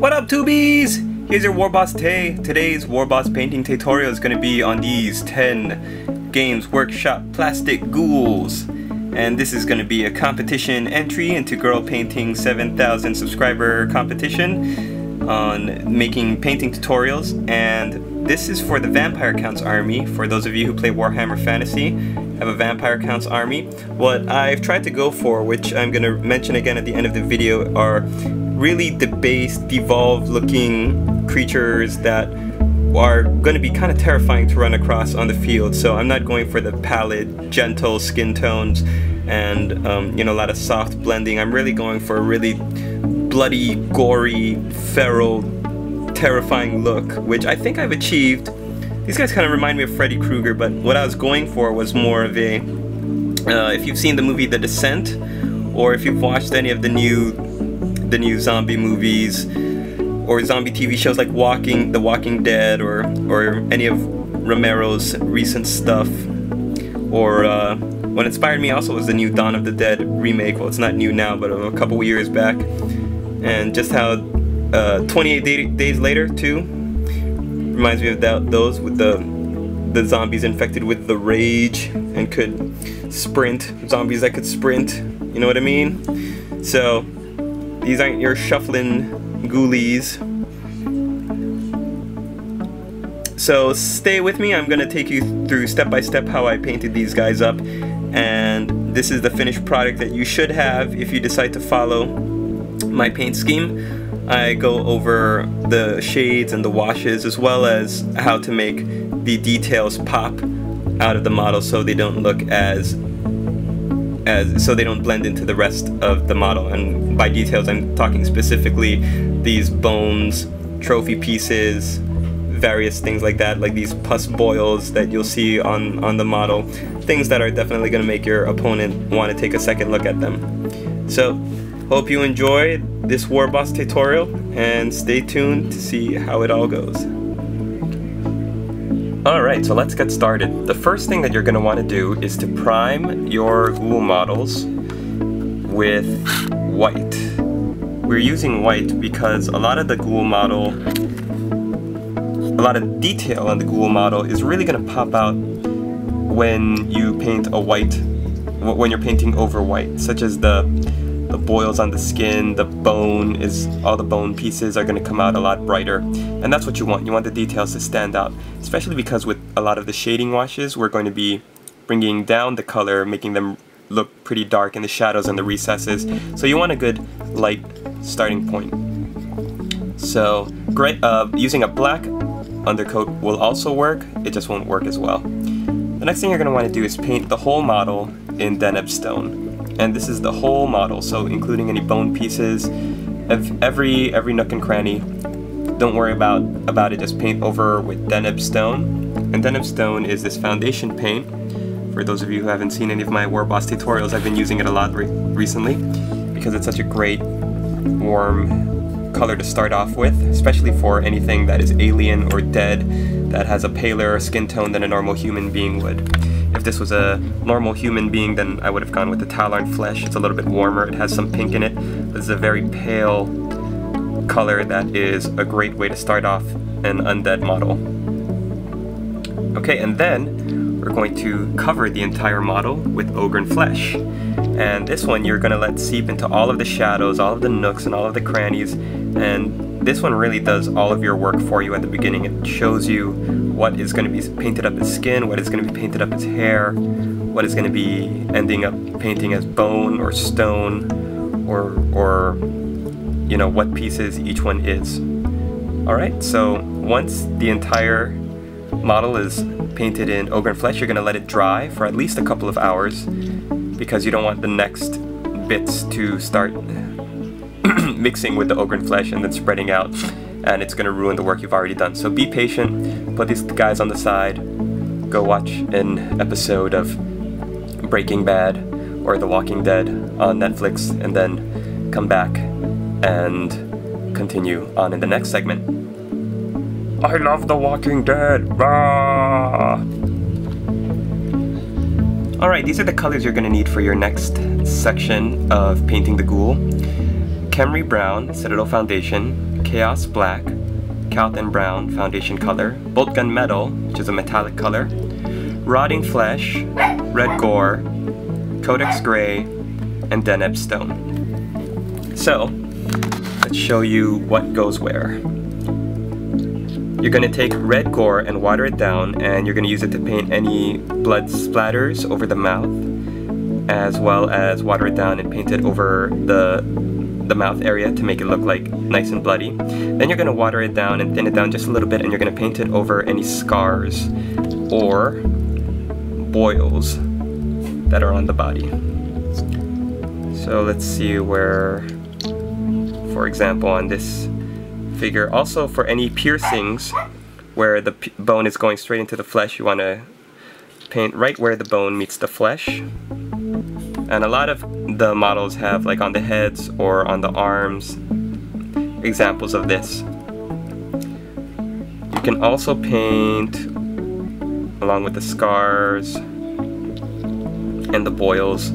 What up, Tubies? Here's your Warboss Tay. Today's Warboss painting tutorial is going to be on these 10 Games Workshop plastic ghouls. And this is going to be a competition entry into Girl Painting 7,000 subscriber competition on making painting tutorials. And this is for the Vampire Counts army. For those of you who play Warhammer Fantasy, have a Vampire Counts army. What I've tried to go for, which I'm going to mention again at the end of the video, are really debased, devolved looking creatures that are going to be kind of terrifying to run across on the field. So I'm not going for the pallid, gentle skin tones and you know, a lot of soft blending. I'm really going for a really bloody, gory, feral, terrifying look, which I think I've achieved. These guys kind of remind me of Freddy Krueger, but what I was going for was more of a, if you've seen the movie The Descent, or if you've watched any of the new zombie movies or zombie TV shows like The Walking Dead or any of Romero's recent stuff, or what inspired me also was the new Dawn of the Dead remake. Well, it's not new now, but a couple years back, and just how 28 Days Later too reminds me of those with the zombies infected with the rage and could sprint, zombies that could sprint, you know what I mean? So these aren't your shuffling ghoulies. So stay with me, I'm going to take you through step by step how I painted these guys up, and this is the finished product that you should have if you decide to follow my paint scheme. I go over the shades and the washes, as well as how to make the details pop out of the model so they don't look so they don't blend into the rest of the model. And by details, I'm talking specifically these bones, trophy pieces, various things like that, like these pus boils that you'll see on the model, things that are definitely going to make your opponent want to take a second look at them. So hope you enjoyed this Warboss tutorial, and stay tuned to see how it all goes. Alright, so let's get started. The first thing that you're going to want to do is to prime your ghoul models with white. We're using white because a lot of detail on the ghoul model is really going to pop out when you paint a white, when you're painting over white, such as the boils on the skin, the bone, all the bone pieces are going to come out a lot brighter. And that's what you want. You want the details to stand out, especially because with a lot of the shading washes, we're going to be bringing down the color, making them look pretty dark in the shadows and the recesses. So you want a good light starting point. So using a black undercoat will also work. It just won't work as well. The next thing you're going to want to do is paint the whole model in Deneb Stone. And this is the whole model, so including any bone pieces, every nook and cranny. Don't worry about it, just paint over with Deneb Stone. And Deneb Stone is this foundation paint. For those of you who haven't seen any of my Warboss tutorials, I've been using it a lot recently because it's such a great, warm color to start off with, especially for anything that is alien or dead that has a paler skin tone than a normal human being would. If this was a normal human being, then I would have gone with the Talarn Flesh. It's a little bit warmer, it has some pink in it. This is a very pale color that is a great way to start off an undead model. Okay, and then we're going to cover the entire model with Ogryn Flesh. And this one you're going to let seep into all of the shadows, all of the nooks and all of the crannies, and this one really does all of your work for you at the beginning. It shows you what is going to be painted up as skin, what is going to be painted up as hair, what is going to be ending up painting as bone or stone, or you know, what pieces each one is. Alright, so once the entire model is painted in Ogryn Flesh, you're going to let it dry for at least a couple of hours, because you don't want the next bits to start mixing with the Ogryn Flesh and then spreading out, and it's going to ruin the work you've already done. So be patient, put these guys on the side, go watch an episode of Breaking Bad or The Walking Dead on Netflix, and then come back and continue on in the next segment. I love The Walking Dead! Rah! Alright, these are the colors you're going to need for your next section of painting the ghoul. Khemri Brown, Citadel Foundation, Chaos Black, Calthan Brown foundation color, Boltgun Metal, which is a metallic color, Rotting Flesh, Red Gore, Codex Gray, and Deneb Stone. So, let's show you what goes where. You're going to take Red Gore and water it down, and you're going to use it to paint any blood splatters over the mouth, as well as water it down and paint it over the mouth area to make it look like nice and bloody. Then you're going to water it down and thin it down just a little bit, and you're going to paint it over any scars or boils that are on the body. So let's see where, for example, on this figure, also for any piercings where the bone is going straight into the flesh, you want to paint right where the bone meets the flesh. And a lot of the models have, like on the heads or on the arms, examples of this. You can also paint along with the scars and the boils.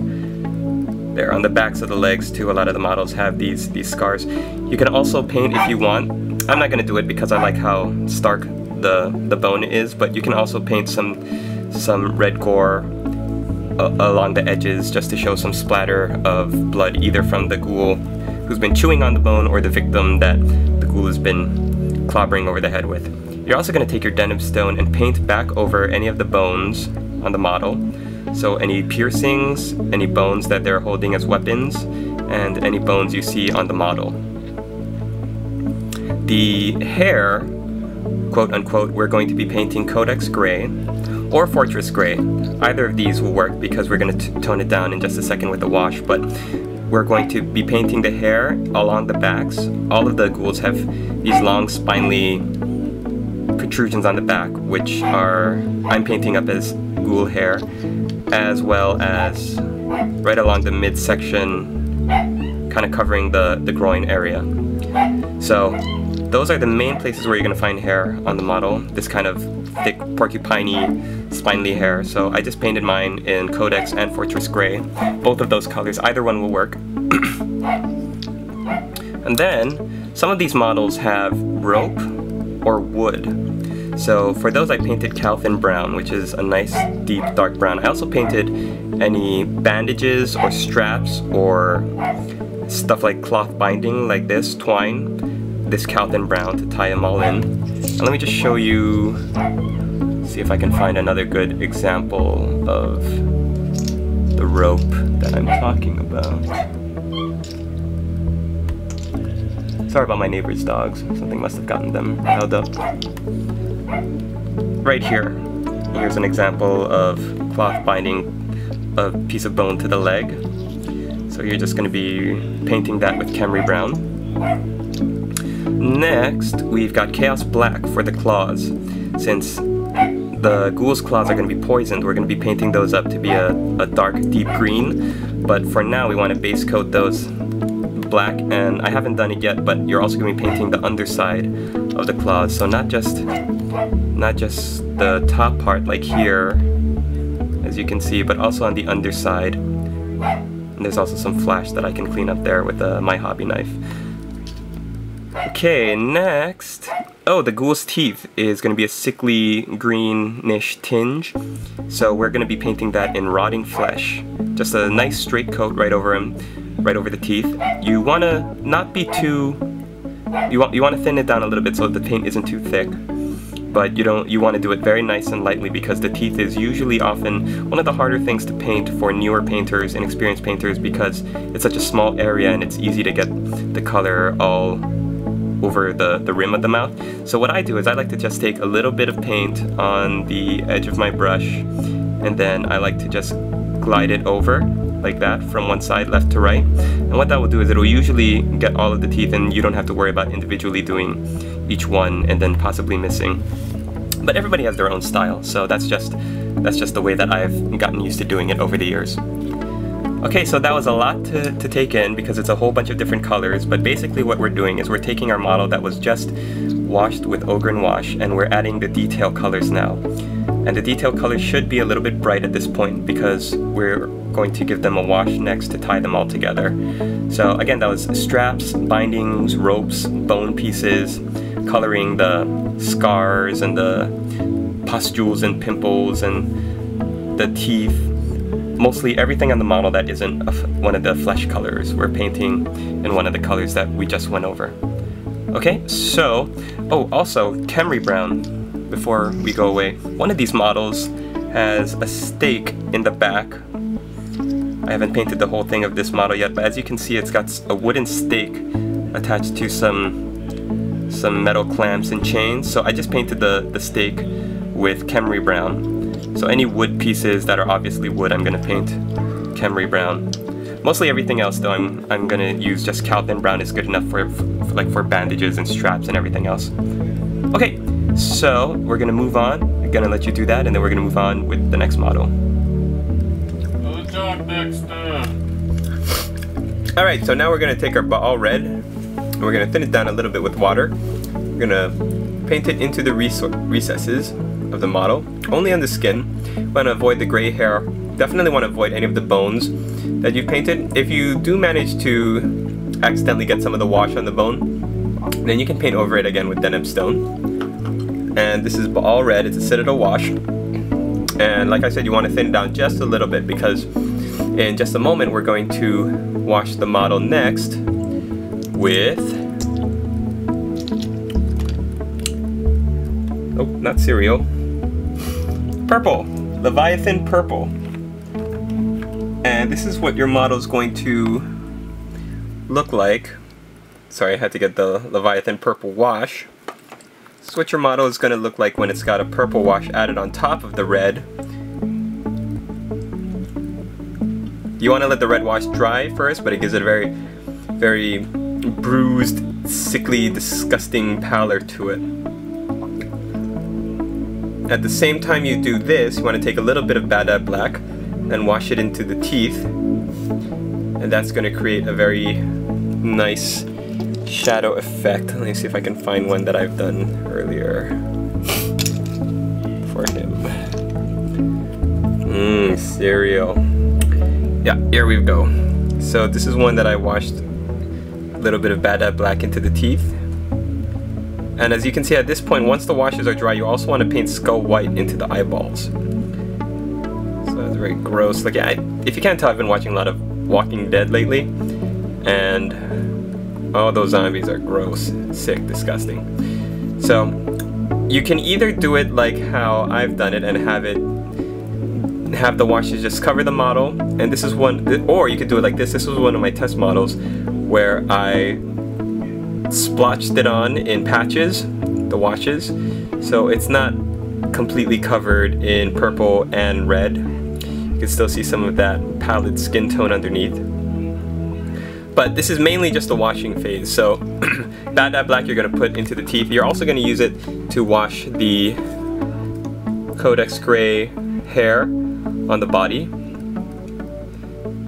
There on the backs of the legs too, a lot of the models have these scars. You can also paint if you want. I'm not going to do it because I like how stark the bone is, but you can also paint some Red Gore along the edges just to show some splatter of blood, either from the ghoul who's been chewing on the bone or the victim that the ghoul has been clobbering over the head with. You're also going to take your Deneb Stone and paint back over any of the bones on the model. So any piercings, any bones that they're holding as weapons, and any bones you see on the model. The hair, quote-unquote, we're going to be painting Codex Gray or Fortress Gray. Either of these will work because we're going to tone it down in just a second with the wash, but we're going to be painting the hair along the backs. All of the ghouls have these long, spiny protrusions on the back, which are, I'm painting up as ghoul hair, as well as right along the midsection, kind of covering the groin area. So those are the main places where you're going to find hair on the model, this kind of thick, porcupiney, spindly hair. So I just painted mine in Codex and Fortress Grey, both of those colors, either one will work. And then some of these models have rope or wood. So for those I painted Calthan Brown, which is a nice deep dark brown. I also painted any bandages or straps or stuff like cloth binding like this, twine, this Calthan Brown to tie them all in. And let me just show you, see if I can find another good example of the rope that I'm talking about. Sorry about my neighbor's dogs, something must have gotten them held up. Right here, here's an example of cloth binding a piece of bone to the leg. So you're just going to be painting that with Khemri Brown. Next, we've got Chaos Black for the claws. Since the ghoul's claws are going to be poisoned, we're going to be painting those up to be a dark, deep green. But for now, we want to base coat those black, and I haven't done it yet, but you're also going to be painting the underside of the claws, so not just the top part like here, as you can see, but also on the underside. And there's also some flash that I can clean up there with my hobby knife. Okay, next, oh, the ghoul's teeth is going to be a sickly greenish tinge, so we're going to be painting that in Rotting Flesh. Just a nice straight coat right over him, right over the teeth. You want to not be too, you want to thin it down a little bit so the paint isn't too thick, but you want to do it very nice and lightly, because the teeth is usually often one of the harder things to paint for newer painters and experienced painters, because it's such a small area and it's easy to get the color all over the rim of the mouth. So what I do is I like to just take a little bit of paint on the edge of my brush, and then I like to just glide it over like that from one side left to right, and what that will do is it will usually get all of the teeth, and you don't have to worry about individually doing each one and then possibly missing. But everybody has their own style, so that's just the way that I've gotten used to doing it over the years. Okay, so that was a lot to take in, because it's a whole bunch of different colors, but basically what we're doing is we're taking our model that was just washed with Ogryn Wash, and we're adding the detail colors now. And the detail colors should be a little bit bright at this point, because we're going to give them a wash next to tie them all together. So again, that was straps, bindings, ropes, bone pieces, coloring the scars and the pustules and pimples and the teeth. Mostly everything on the model that isn't one of the flesh colors. We're painting in one of the colors that we just went over. Okay, so, oh, also, Khemri Brown, before we go away. One of these models has a stake in the back. I haven't painted the whole thing of this model yet, but as you can see, it's got a wooden stake attached to some metal clamps and chains. So I just painted the stake with Khemri Brown. So any wood pieces that are obviously wood, I'm gonna paint Khemri Brown. Mostly everything else though, I'm gonna use just Calthan Brown is good enough for bandages and straps and everything else. Okay, so we're gonna move on. I'm gonna let you do that, and then we're gonna move on with the next model. Good job, Dexter. All right, so now we're gonna take our Baal Red, and we're gonna thin it down a little bit with water. We're gonna paint it into the recesses of the model, only on the skin. Wanna avoid the gray hair. Definitely wanna avoid any of the bones that you've painted. If you do manage to accidentally get some of the wash on the bone, then you can paint over it again with Deneb Stone. And this is Baal Red, it's a Citadel wash. And like I said, you want to thin it down just a little bit because in just a moment we're going to wash the model next with... oh, not cereal. Purple! Leviathan Purple. And this is what your model's going to look like. Sorry, I had to get the Leviathan Purple wash. This is what your model is going to look like when it's got a purple wash added on top of the red. You want to let the red wash dry first, but it gives it a very, very bruised, sickly, disgusting pallor to it. At the same time you do this, you want to take a little bit of Badab Black and wash it into the teeth, and that's going to create a very nice shadow effect. Let me see if I can find one that I've done earlier for him. Cereal. Yeah, here we go. So this is one that I washed a little bit of Badab Black into the teeth. And as you can see at this point, once the washes are dry, you also want to paint Skull White into the eyeballs. So that's very gross. Like, yeah, if you can't tell, I've been watching a lot of Walking Dead lately, and all those zombies are gross, sick, disgusting. So you can either do it like how I've done it and have the washes just cover the model, and this is one, or you could do it like this. This was one of my test models where I splotched it on in patches, the washes, so it's not completely covered in purple and red. You can still see some of that pallid skin tone underneath. But this is mainly just the washing phase, so Badab Black you're going to put into the teeth. You're also going to use it to wash the Codex Gray hair on the body.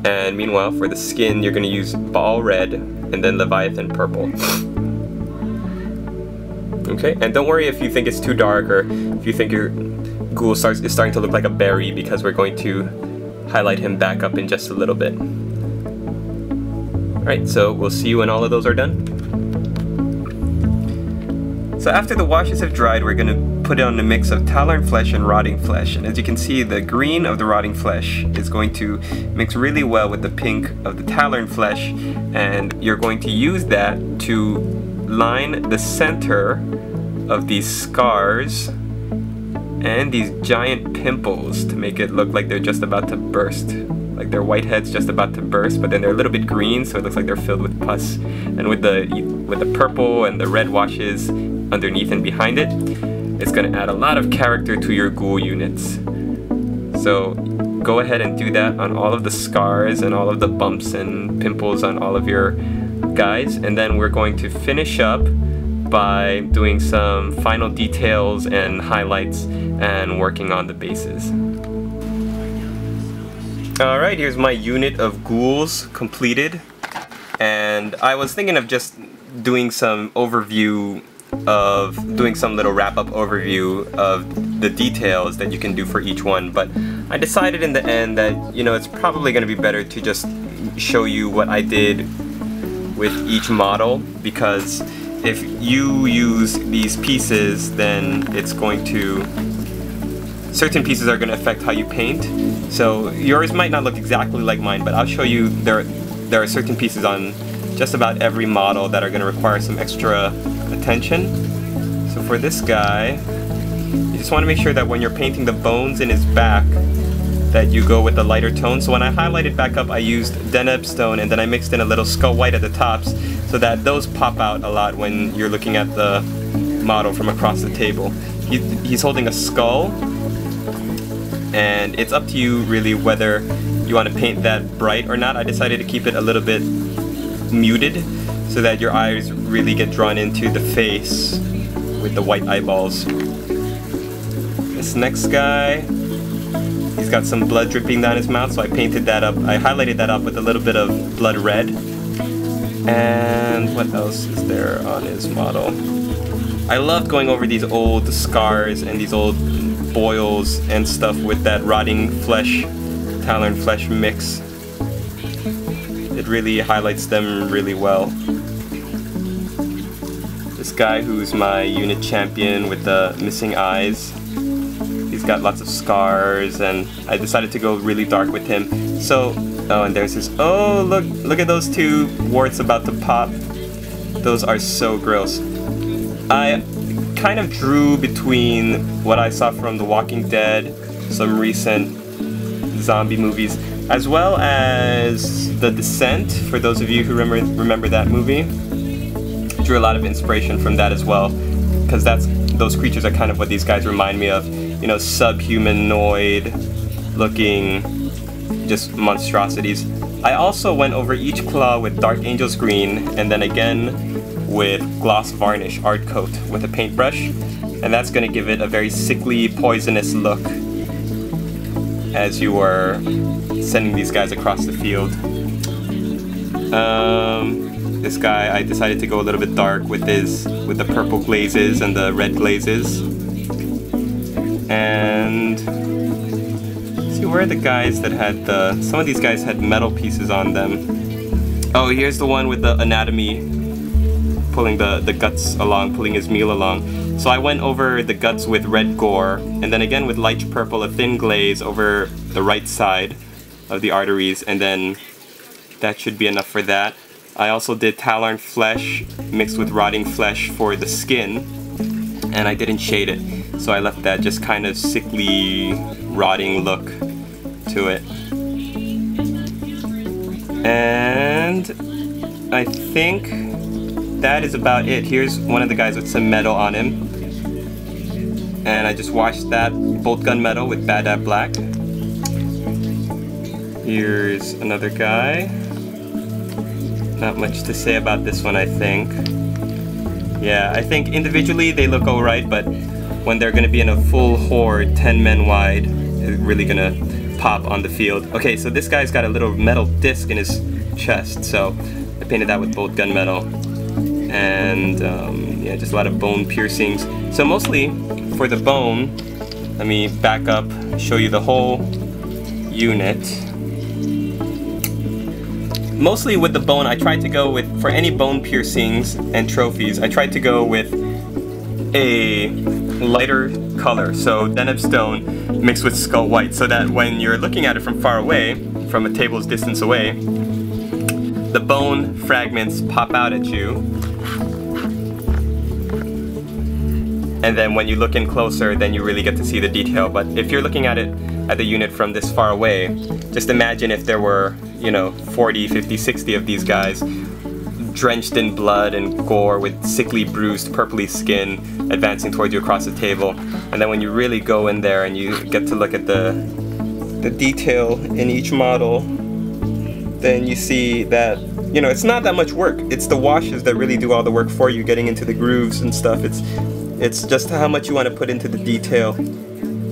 And meanwhile, for the skin, you're going to use Baal Red and then Leviathan Purple. Okay, and don't worry if you think it's too dark or if you think your ghoul is starting to look like a berry, because we're going to highlight him back up in just a little bit. Alright, so we'll see you when all of those are done. So after the washes have dried, we're going to put on a mix of Talarn Flesh and Rotting Flesh. And as you can see, the green of the Rotting Flesh is going to mix really well with the pink of the Talarn Flesh. And you're going to use that to line the center of these scars and these giant pimples to make it look like they're just about to burst. Like their white head's just about to burst, but then they're a little bit green, so it looks like they're filled with pus. And with the purple and the red washes underneath and behind it, it's going to add a lot of character to your ghoul units. So go ahead and do that on all of the scars and all of the bumps and pimples on all of your guys. And then we're going to finish up by doing some final details and highlights and working on the bases. Alright, here's my unit of ghouls completed, and I was thinking of just doing some overview of, doing some little wrap-up overview of the details that you can do for each one, but I decided in the end that, you know, it's probably going to be better to just show you what I did with each model, because if you use these pieces, then it's going to, certain pieces are going to affect how you paint. So yours might not look exactly like mine, but I'll show you there are certain pieces on just about every model that are going to require some extra attention. So for this guy, you just want to make sure that when you're painting the bones in his back, that you go with a lighter tone. So when I highlighted back up, I used Deneb Stone, and then I mixed in a little Skull White at the tops so that those pop out a lot when you're looking at the model from across the table. He's holding a skull, and it's up to you really whether you want to paint that bright or not. I decided to keep it a little bit muted so that your eyes really get drawn into the face with the white eyeballs. This next guy, he's got some blood dripping down his mouth, so I painted that up. I highlighted that up with a little bit of blood red. And what else is there on his model? I love going over these old scars and these old boils and stuff with that Rotting Flesh, Talarn Flesh mix. It really highlights them really well. This guy who's my unit champion with the missing eyes, he's got lots of scars, and I decided to go really dark with him. So, oh, and there's his, oh, look at those two warts about to pop. Those are so gross. I kind of drew between what I saw from The Walking Dead, some recent zombie movies, as well as The Descent, for those of you who remember that movie. Drew a lot of inspiration from that as well, because those creatures are kind of what these guys remind me of. You know, subhumanoid looking just monstrosities. I also went over each claw with Dark Angels Green, and then again with Gloss Varnish Art Coat with a paintbrush, and that's going to give it a very sickly, poisonous look as you are sending these guys across the field. This guy, I decided to go a little bit dark with the purple glazes and the red glazes. And see, where are the guys that had the, some of these guys had metal pieces on them. Oh, here's the one with the anatomy, pulling the guts along, pulling his meal along. So I went over the guts with Red Gore, and then again with light purple, a thin glaze over the right side of the arteries, and then that should be enough for that. I also did Talarn Flesh mixed with Rotting Flesh for the skin, and I didn't shade it, so I left that just kind of sickly, rotting look to it. And I think that is about it. Here's one of the guys with some metal on him, and I just washed that Boltgun Metal with Badab Black. Here's another guy. Not much to say about this one, I think. Yeah, I think individually they look alright, but when they're gonna be in a full horde, 10 men wide, it's really gonna pop on the field. Okay, so this guy's got a little metal disc in his chest, so I painted that with Boltgun Metal. And yeah, just a lot of bone piercings. So mostly for the bone, let me back up, show you the whole unit. Mostly with the bone, I tried to go with, for any bone piercings and trophies, I tried to go with a lighter color, so Deneb Stone mixed with Skull White, so that when you're looking at it from far away, from a table's distance away, the bone fragments pop out at you. And then when you look in closer, then you really get to see the detail. But if you're looking at it at the unit from this far away, just imagine if there were, you know, 40, 50, 60 of these guys drenched in blood and gore with sickly, bruised, purpley skin advancing towards you across the table. And then when you really go in there and you get to look at the detail in each model, then you see that, you know, it's not that much work. It's the washes that really do all the work for you, getting into the grooves and stuff. It's just how much you want to put into the detail.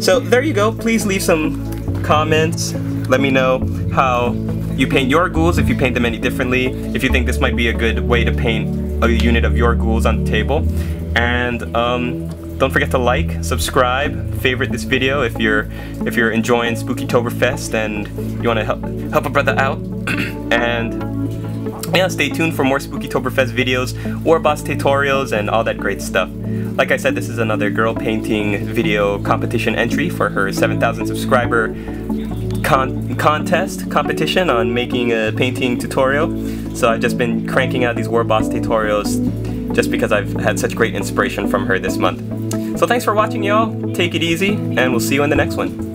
So there you go. Please leave some comments. Let me know how you paint your ghouls, if you paint them any differently, if you think this might be a good way to paint a unit of your ghouls on the table. And don't forget to like, subscribe, favorite this video if you're enjoying Spookytoberfest and you want to help a brother out. And And stay tuned for more Spookytoberfest videos, Warboss tutorials, and all that great stuff. Like I said, this is another girl painting video competition entry for her 7,000 subscriber competition on making a painting tutorial. So I've just been cranking out these Warboss tutorials just because I've had such great inspiration from her this month. So thanks for watching, y'all. Take it easy, and we'll see you in the next one.